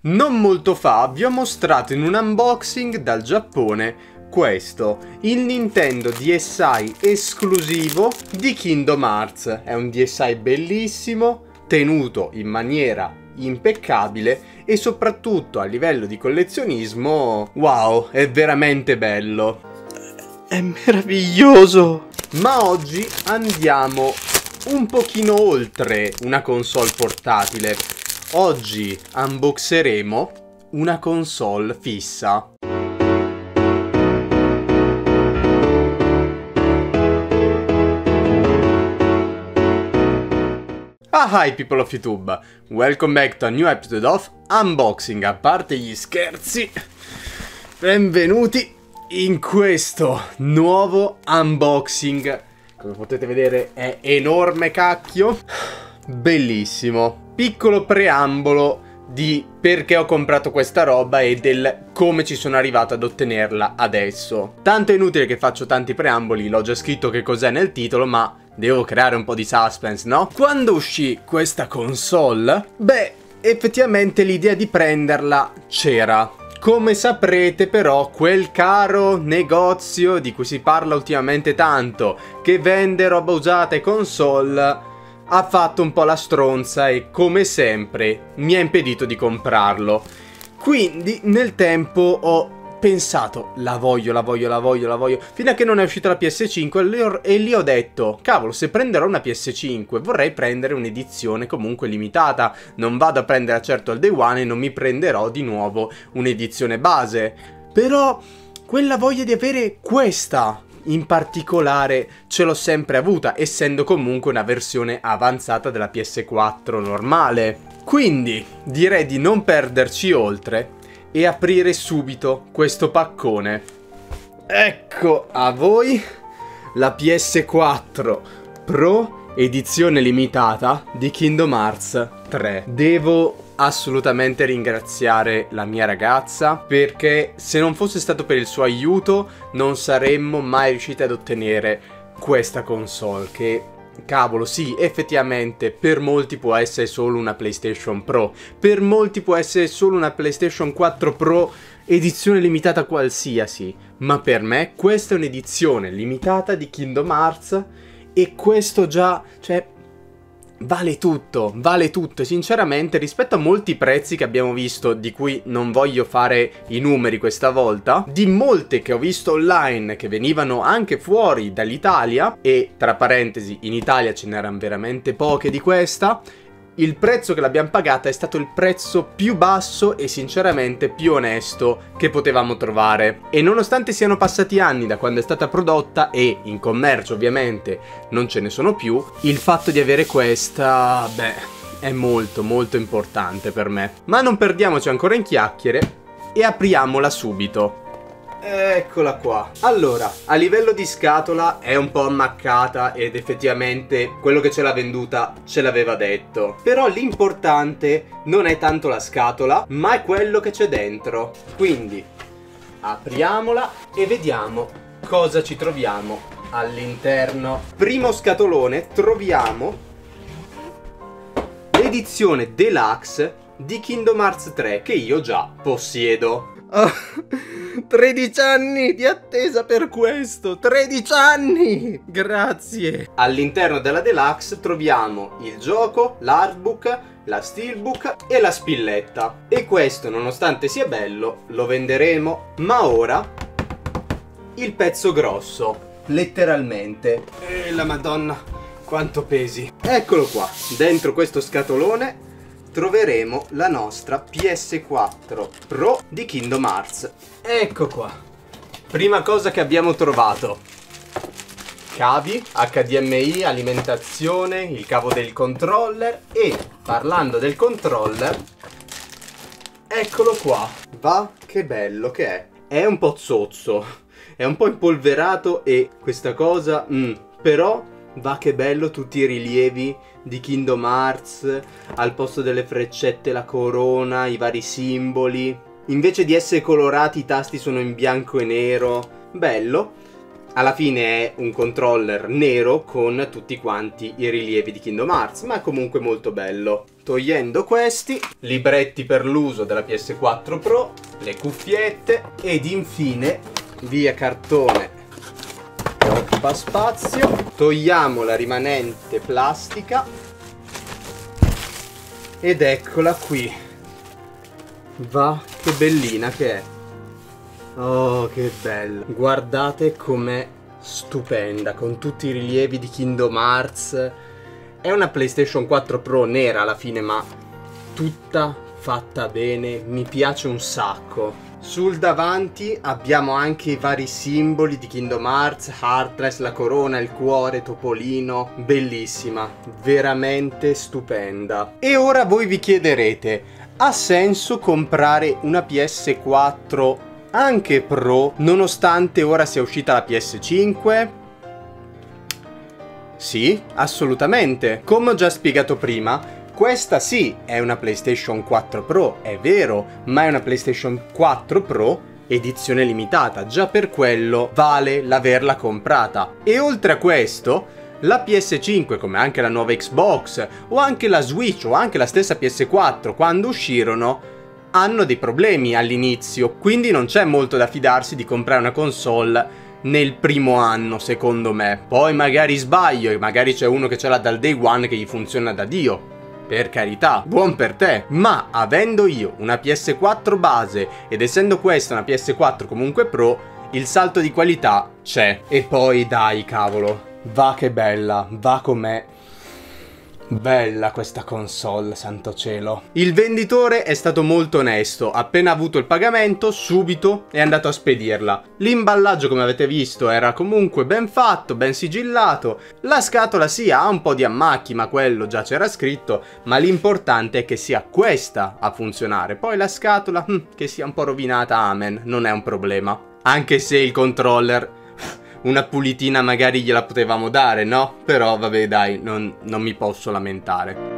Non molto fa vi ho mostrato in un unboxing dal Giappone questo, il Nintendo DSi esclusivo di Kingdom Hearts. È un DSi bellissimo, tenuto in maniera impeccabile e soprattutto a livello di collezionismo, wow, è veramente bello. È meraviglioso! Ma oggi andiamo un pochino oltre una console portatile. Oggi unboxeremo una console fissa. Hi people of YouTube, welcome back to a new episode of unboxing. A parte gli scherzi, benvenuti in questo nuovo unboxing. Come potete vedere è enorme, cacchio, bellissimo. Piccolo preambolo di perché ho comprato questa roba e del come ci sono arrivato ad ottenerla adesso. Tanto è inutile che faccio tanti preamboli, l'ho già scritto che cos'è nel titolo, ma devo creare un po' di suspense, no? Quando uscì questa console, beh, effettivamente l'idea di prenderla c'era. Come saprete però, quel caro negozio di cui si parla ultimamente tanto, che vende roba usata e console, ha fatto un po' la stronza e come sempre mi ha impedito di comprarlo. Quindi nel tempo ho pensato, la voglio, fino a che non è uscita la PS5 e lì ho detto, cavolo, se prenderò una PS5 vorrei prendere un'edizione comunque limitata, non vado a prendere certo al day one e non mi prenderò di nuovo un'edizione base. Però quella voglia di avere questa in particolare ce l'ho sempre avuta, essendo comunque una versione avanzata della PS4 normale. Quindi direi di non perderci oltre e aprire subito questo paccone. Ecco a voi la PS4 Pro edizione limitata di Kingdom Hearts 3. Devo assolutamente ringraziare la mia ragazza, perché se non fosse stato per il suo aiuto non saremmo mai riusciti ad ottenere questa console che, cavolo, sì, effettivamente per molti può essere solo una PlayStation Pro, per molti può essere solo una PlayStation 4 Pro edizione limitata qualsiasi, ma per me questa è un'edizione limitata di Kingdom Hearts e questo già, cioè, vale tutto, sinceramente, rispetto a molti prezzi che abbiamo visto, di cui non voglio fare i numeri questa volta, di molte che ho visto online che venivano anche fuori dall'Italia, e tra parentesi in Italia ce n'erano veramente poche di questa, il prezzo che l'abbiamo pagata è stato il prezzo più basso e sinceramente più onesto che potevamo trovare. E nonostante siano passati anni da quando è stata prodotta e in commercio ovviamente non ce ne sono più, il fatto di avere questa, beh, è molto molto importante per me. Ma non perdiamoci ancora in chiacchiere e apriamola subito. Eccola qua. Allora, a livello di scatola è un po' ammaccata ed effettivamente quello che ce l'ha venduta ce l'aveva detto. Però l'importante non è tanto la scatola, ma è quello che c'è dentro. Quindi apriamola e vediamo cosa ci troviamo all'interno. Primo scatolone, troviamo l'edizione deluxe di Kingdom Hearts 3 che io già possiedo. Oh, 13 anni di attesa per questo, 13 anni, grazie. All'interno della deluxe troviamo il gioco, l'artbook, la steelbook e la spilletta. E questo, nonostante sia bello, lo venderemo. Ma ora il pezzo grosso, letteralmente. E la madonna, quanto pesi. Eccolo qua, dentro questo scatolone troveremo la nostra PS4 Pro di Kingdom Hearts. Ecco qua. Prima cosa che abbiamo trovato: cavi, HDMI, alimentazione, il cavo del controller. E parlando del controller, eccolo qua. Va, che bello che è. È un po' zozzo, è un po' impolverato e questa cosa, però va che bello, tutti i rilievi di Kingdom Hearts, al posto delle freccette la corona, i vari simboli. Invece di essere colorati i tasti sono in bianco e nero, bello. alla fine è un controller nero con tutti quanti i rilievi di Kingdom Hearts, ma comunque molto bello. Togliendo questi, libretti per l'uso della PS4 Pro, le cuffiette ed infine, via cartone che occupa spazio, togliamo la rimanente plastica ed eccola qui. Va, che bellina che è. Oh, che bella. Guardate com'è stupenda, con tutti i rilievi di Kingdom Hearts. È una PlayStation 4 Pro nera alla fine, ma tutta fatta bene, mi piace un sacco. Sul davanti abbiamo anche i vari simboli di Kingdom Hearts, Heartless, la corona, il cuore, Topolino. Bellissima, veramente stupenda. E ora voi vi chiederete, ha senso comprare una PS4 anche Pro, nonostante ora sia uscita la PS5? Sì, assolutamente. Come ho già spiegato prima, questa sì è una PlayStation 4 Pro, è vero, ma è una PlayStation 4 Pro edizione limitata, già per quello vale l'averla comprata. E oltre a questo, la PS5, come anche la nuova Xbox, o anche la Switch, o anche la stessa PS4, quando uscirono, hanno dei problemi all'inizio, quindi non c'è molto da fidarsi di comprare una console nel primo anno, secondo me. Poi magari sbaglio e magari c'è uno che ce l'ha dal day one che gli funziona da Dio. Per carità, buon per te. Ma avendo io una PS4 base ed essendo questa una PS4 comunque Pro, il salto di qualità c'è. E poi dai, cavolo, va che bella, va com'è. Bella questa console, santo cielo. Il venditore è stato molto onesto, appena avuto il pagamento subito è andato a spedirla. L'imballaggio, come avete visto, era comunque ben fatto, ben sigillato. La scatola sì, ha un po' di ammacchi, ma quello già c'era scritto, ma l'importante è che sia questa a funzionare. Poi la scatola, che sia un po' rovinata, amen, non è un problema. Anche se il controller, una pulitina magari gliela potevamo dare, no? Però vabbè dai, non mi posso lamentare.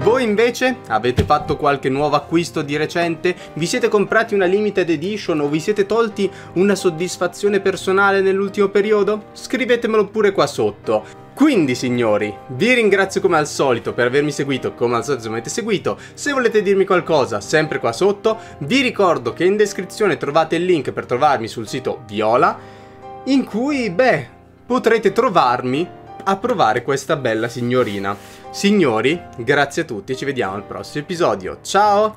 Voi invece avete fatto qualche nuovo acquisto di recente? Vi siete comprati una limited edition o vi siete tolti una soddisfazione personale nell'ultimo periodo? Scrivetemelo pure qua sotto. Quindi signori, vi ringrazio come al solito per avermi seguito, come al solito mi avete seguito. Se volete dirmi qualcosa, sempre qua sotto. Vi ricordo che in descrizione trovate il link per trovarmi sul sito Viola, in cui, beh, potrete trovarmi a provare questa bella signorina. Signori, grazie a tutti, ci vediamo al prossimo episodio. Ciao!